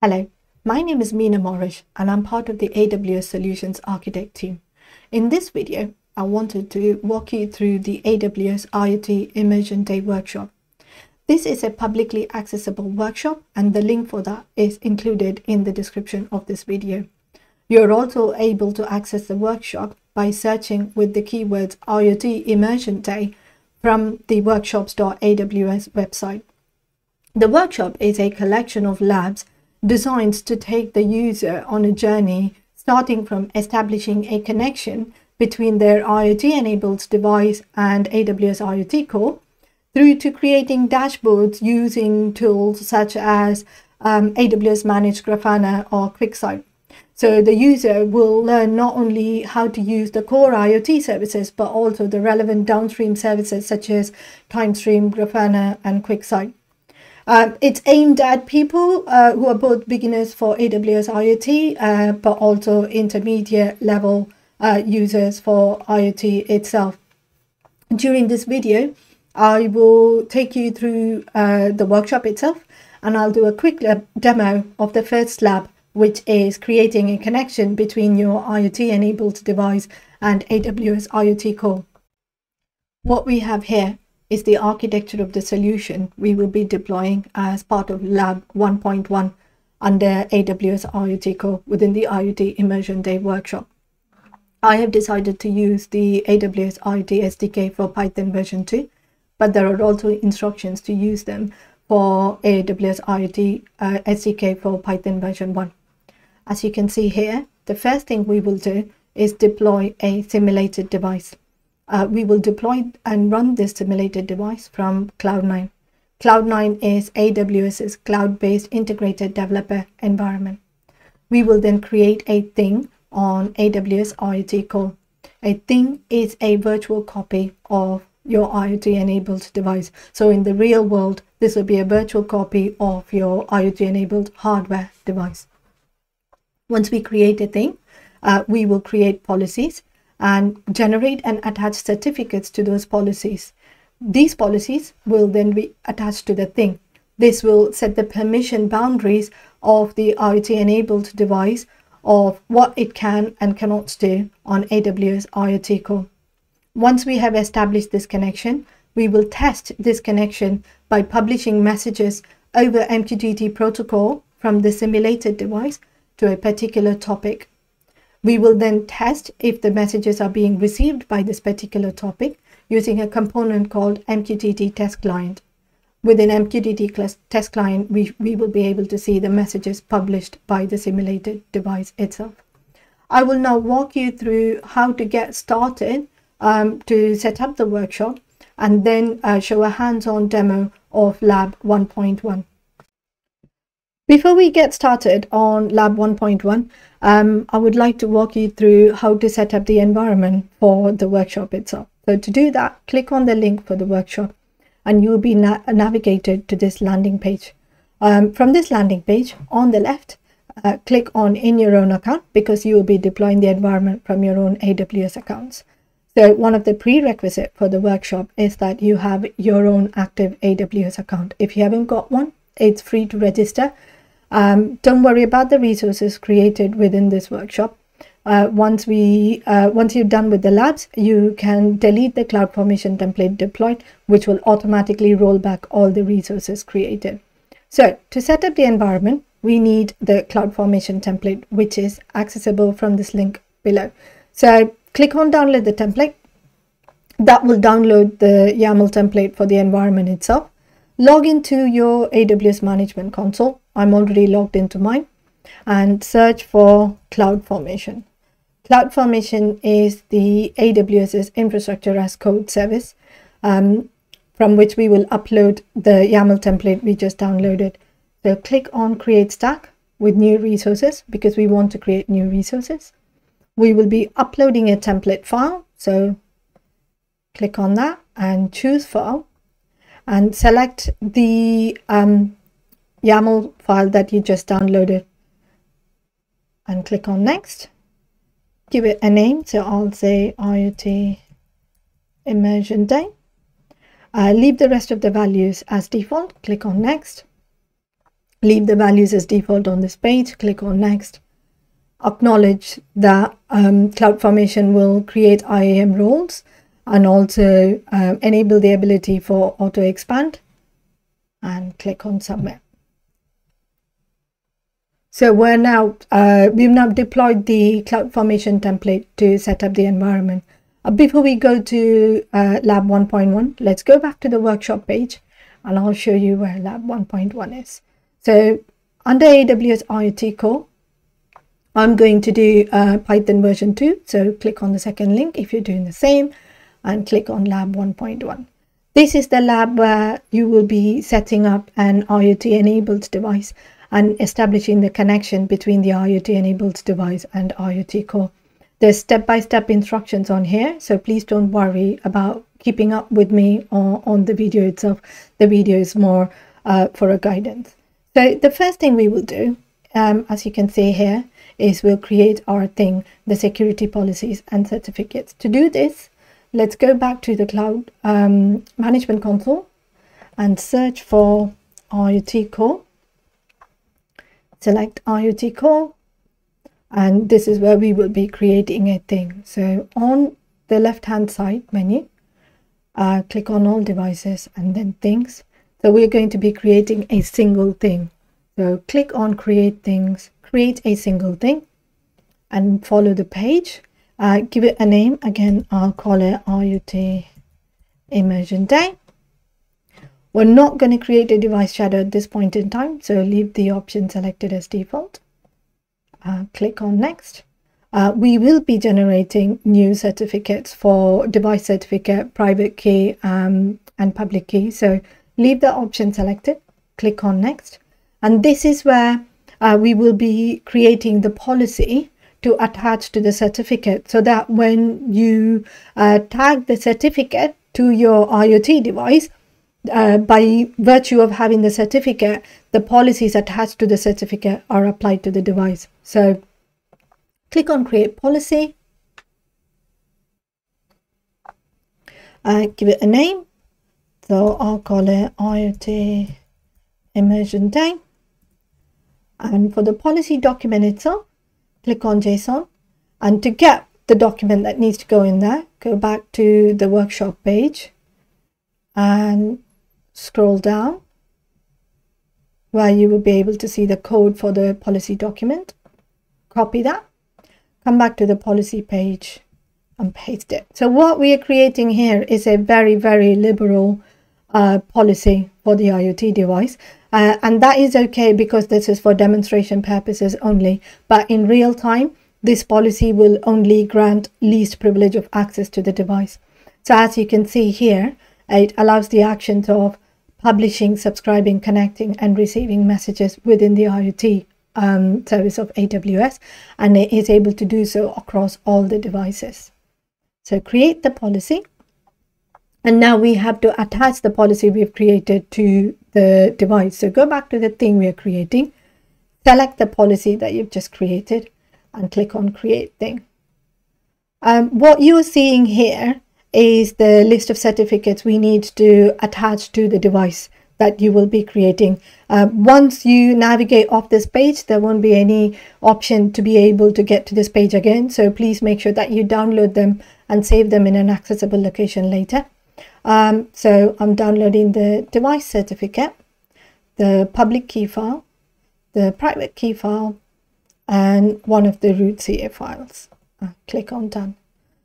Hello, my name is Mina Morris and I'm part of the AWS Solutions Architect team. In this video, I wanted to walk you through the AWS IoT Immersion Day workshop. This is a publicly accessible workshop and the link for that is included in the description of this video. You're also able to access the workshop by searching with the keywords IoT Immersion Day from the workshops.aws website. The workshop is a collection of labs designed to take the user on a journey starting from establishing a connection between their IoT-enabled device and AWS IoT Core through to creating dashboards using tools such as AWS Managed Grafana or QuickSight. So the user will learn not only how to use the core IoT services but also the relevant downstream services such as Timestream, Grafana and QuickSight. It's aimed at people who are both beginners for AWS IoT, but also intermediate level users for IoT itself. During this video, I will take you through the workshop itself, and I'll do a quick demo of the first lab, which is creating a connection between your IoT-enabled device and AWS IoT Core. What we have here is the architecture of the solution we will be deploying as part of Lab 1.1 under AWS IoT Core within the IoT Immersion Day workshop. I have decided to use the AWS IoT SDK for Python version 2, but there are also instructions to use them for AWS IoT SDK for Python version 1. As you can see here, the first thing we will do is deploy a simulated device. We will deploy and run this simulated device from Cloud9. Cloud9 is AWS's cloud-based integrated developer environment. We will then create a thing on AWS IoT Core. A thing is a virtual copy of your IoT-enabled device. So in the real world, this will be a virtual copy of your IoT-enabled hardware device. Once we create a thing, we will create policies and generate and attach certificates to those policies. These policies will then be attached to the thing. This will set the permission boundaries of the IoT-enabled device of what it can and cannot do on AWS IoT Core. Once we have established this connection, we will test this connection by publishing messages over MQTT protocol from the simulated device to a particular topic. We will then test if the messages are being received by this particular topic using a component called MQTT Test Client. Within MQTT Test Client, we will be able to see the messages published by the simulated device itself. I will now walk you through how to get started to set up the workshop and then show a hands-on demo of Lab 1.1. Before we get started on Lab 1.1, I would like to walk you through how to set up the environment for the workshop itself. So to do that, click on the link for the workshop and you will be navigated to this landing page. From this landing page, on the left, click on In Your Own Account because you will be deploying the environment from your own AWS accounts. So one of the prerequisites for the workshop is that you have your own active AWS account. If you haven't got one, it's free to register. Don't worry about the resources created within this workshop. Once you're done with the labs, you can delete the CloudFormation template deployed, which will automatically roll back all the resources created. So to set up the environment, we need the CloudFormation template, which is accessible from this link below. So click on download the template. That will download the YAML template for the environment itself. Log into your AWS Management Console. I'm already logged into mine, and search for CloudFormation. CloudFormation is the AWS's infrastructure as code service from which we will upload the YAML template we just downloaded. So click on Create Stack with New Resources because we want to create new resources. We will be uploading a template file. So click on that and choose File and select the YAML file that you just downloaded and click on Next. Give it a name, so I'll say IoT Immersion Day. Leave the rest of the values as default, click on Next. leave the values as default on this page, click on next. Acknowledge that CloudFormation will create IAM roles and also enable the ability for auto expand, and click on submit. So we've now deployed the CloudFormation template to set up the environment. Before we go to lab 1.1, let's go back to the workshop page and I'll show you where lab 1.1 is. So under AWS IoT Core, I'm going to do Python version 2. So click on the second link if you're doing the same and click on lab 1.1. This is the lab where you will be setting up an IoT enabled device and establishing the connection between the IoT enabled device and IoT Core. There's step-by-step instructions on here, so please don't worry about keeping up with me or on the video itself. The video is more for a guidance. So the first thing we will do, as you can see here, is we'll create our thing, the security policies and certificates. To do this, let's go back to the Cloud Management Console and search for IoT Core. Select IoT Core, and this is where we will be creating a thing. So on the left hand side menu, click on all devices and then things. So we're going to be creating a single thing. So click on create things, create a single thing, and follow the page. Give it a name. Again, I'll call it IoT Immersion Day. We're not going to create a device shadow at this point in time, so leave the option selected as default. Click on next. We will be generating new certificates for device certificate, private key, and public key. So leave the option selected, click on next. And this is where we will be creating the policy to attach to the certificate, so that when you tag the certificate to your IoT device, by virtue of having the certificate, the policies attached to the certificate are applied to the device. So click on create policy, give it a name. So I'll call it IoT Immersion Day. And for the policy document itself, click on JSON, and to get the document that needs to go in there, go back to the workshop page and scroll down where you will be able to see the code for the policy document. Copy that, come back to the policy page and paste it. So what we are creating here is a very, very liberal policy for the IoT device. And that is okay because this is for demonstration purposes only. But in real time, this policy will only grant least privilege of access to the device. So as you can see here, it allows the actions of publishing, subscribing, connecting, and receiving messages within the IoT service of AWS, and it is able to do so across all the devices. So create the policy, and now we have to attach the policy we've created to the device. So go back to the thing we are creating, select the policy that you've just created, and click on create thing. What you're seeing here is the list of certificates we need to attach to the device that you will be creating. Once you navigate off this page, there won't be any option to be able to get to this page again. So please make sure that you download them and save them in an accessible location later. So I'm downloading the device certificate, the public key file, the private key file, and one of the root CA files. Click on done.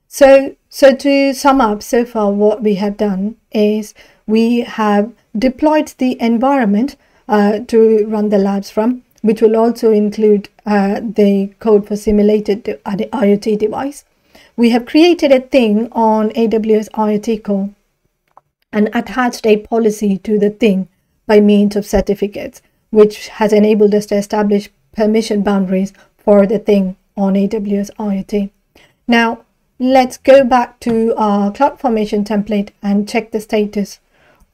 So to sum up, so far what we have done is we have deployed the environment to run the labs from, which will also include the code for simulated IoT device. We have created a thing on AWS IoT Core and attached a policy to the thing by means of certificates, which has enabled us to establish permission boundaries for the thing on AWS IoT. Now, let's go back to our CloudFormation template and check the status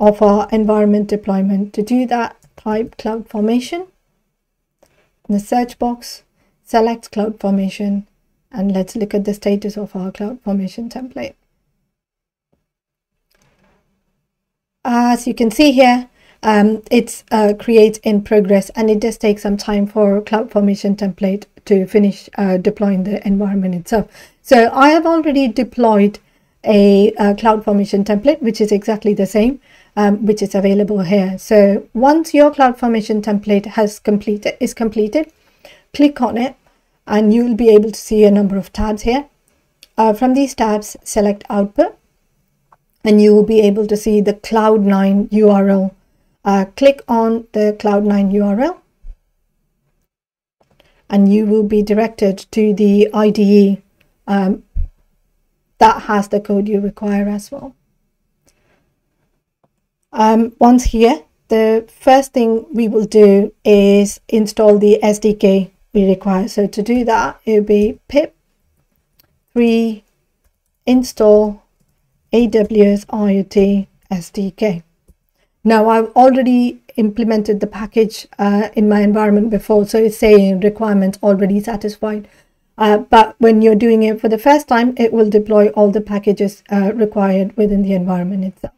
of our environment deployment. To do that, type CloudFormation in the search box, select CloudFormation, and let's look at the status of our CloudFormation template. As you can see here, It's create in progress, and it does take some time for CloudFormation template to finish deploying the environment itself. So I have already deployed a CloudFormation template, which is exactly the same, which is available here. So once your CloudFormation template is completed, click on it, and you'll be able to see a number of tabs here. From these tabs, select Output, and you will be able to see the Cloud9 URL. Click on the Cloud9 URL, and you will be directed to the IDE that has the code you require as well. Once here, the first thing we will do is install the SDK we require. So to do that, it will be pip install AWS IoT SDK. Now, I've already implemented the package in my environment before, so it's saying requirements already satisfied. But when you're doing it for the first time, it will deploy all the packages required within the environment itself.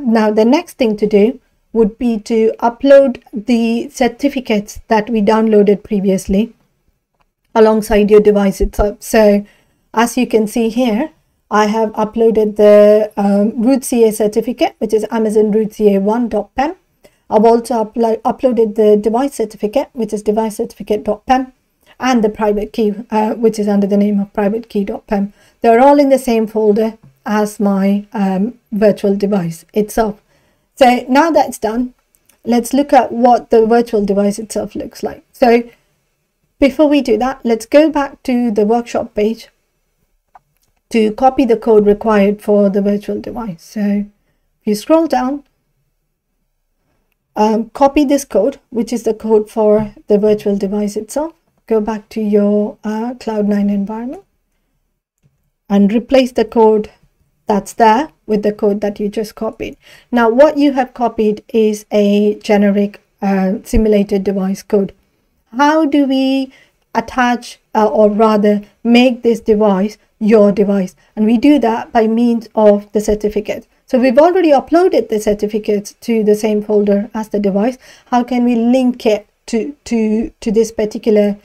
Now, the next thing to do would be to upload the certificates that we downloaded previously alongside your device itself. So as you can see here, I have uploaded the Root CA certificate, which is Amazon Root CA1.pem. I've also uploaded the device certificate, which is devicecertificate.pem, and the private key, which is under the name of privatekey.pem. They're all in the same folder as my virtual device itself. So now that's done, let's look at what the virtual device itself looks like. So before we do that, let's go back to the workshop page to copy the code required for the virtual device. So if you scroll down, copy this code, which is the code for the virtual device itself. Go back to your Cloud9 environment and replace the code that's there with the code that you just copied. Now, what you have copied is a generic simulated device code. How do we attach or rather make this device your device? And we do that by means of the certificate. So we've already uploaded the certificate to the same folder as the device. How can we link it to this particular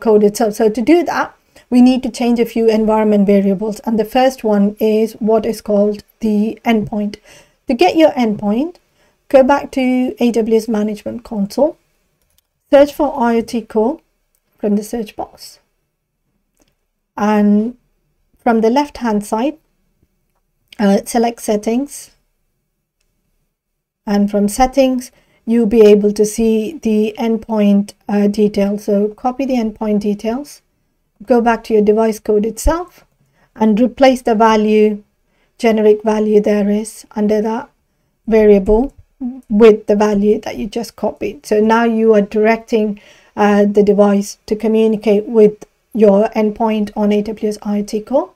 code itself? So to do that, we need to change a few environment variables, and the first one is what is called the endpoint. To get your endpoint, go back to AWS Management Console, search for IoT Core from the search box, and from the left hand side, select Settings, and from Settings you'll be able to see the endpoint details. So copy the endpoint details, go back to your device code itself, and replace the value, generic value there is under that variable, with the value that you just copied. So now you are directing the device to communicate with your endpoint on AWS IoT Core.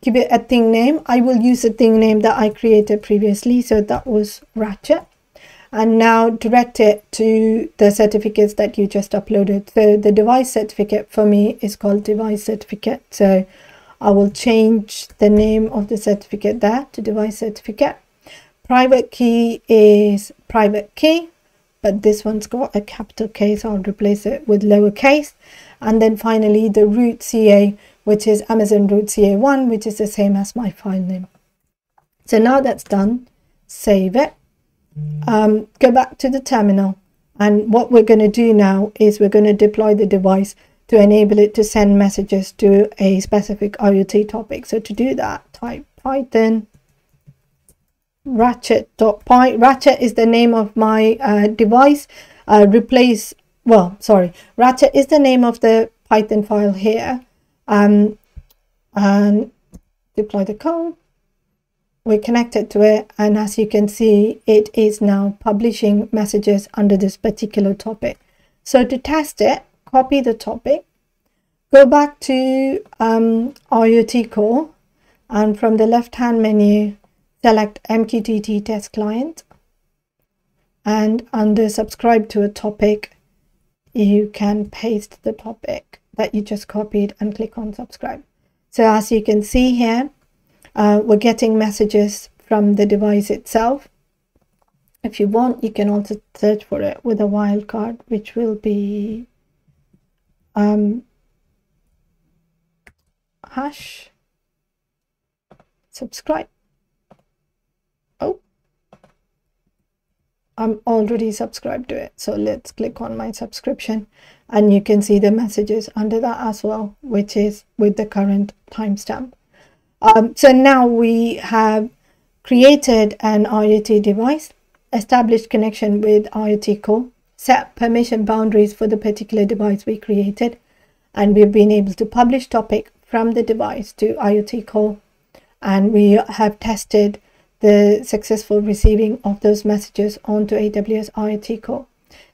Give it a thing name. I will use a thing name that I created previously, so that was Ratchet, and now direct it to the certificates that you just uploaded. So the device certificate for me is called device certificate, so I will change the name of the certificate there to device certificate. Private key is private key, but this one's got a capital K, so I'll replace it with lowercase. And then finally the root CA, which is Amazon Root CA1, which is the same as my file name. So now that's done, save it. Go back to the terminal, and what we're going to do now is we're going to deploy the device to enable it to send messages to a specific IoT topic. So to do that, type Python ratchet.py. Ratchet is the name of my device. Ratchet is the name of the Python file here, and deploy the code. We're connected to it, and as you can see, it is now publishing messages under this particular topic. So to test it, copy the topic, go back to IoT Core, and from the left hand menu select MQTT test client, and under subscribe to a topic you can paste the topic that you just copied and click on subscribe. So as you can see here, we're getting messages from the device itself If you want, you can also search for it with a wildcard, which will be hash subscribe. Oh, I'm already subscribed to it. So let's click on my subscription and you can see the messages under that as well, which is with the current timestamp. So now we have created an IoT device, established connection with IoT Core, set permission boundaries for the particular device we created, and we've been able to publish topic from the device to IoT Core, and we have tested the successful receiving of those messages onto AWS IoT Core.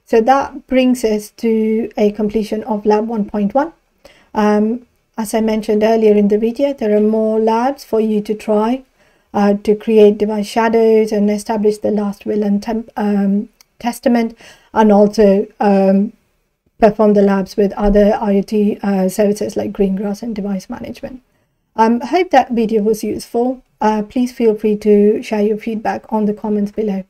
So that brings us to a completion of lab 1.1. As I mentioned earlier in the video, there are more labs for you to try to create device shadows and establish the last will and testament, and also perform the labs with other IoT services like Greengrass and device management. I hope that video was useful. Please feel free to share your feedback on the comments below.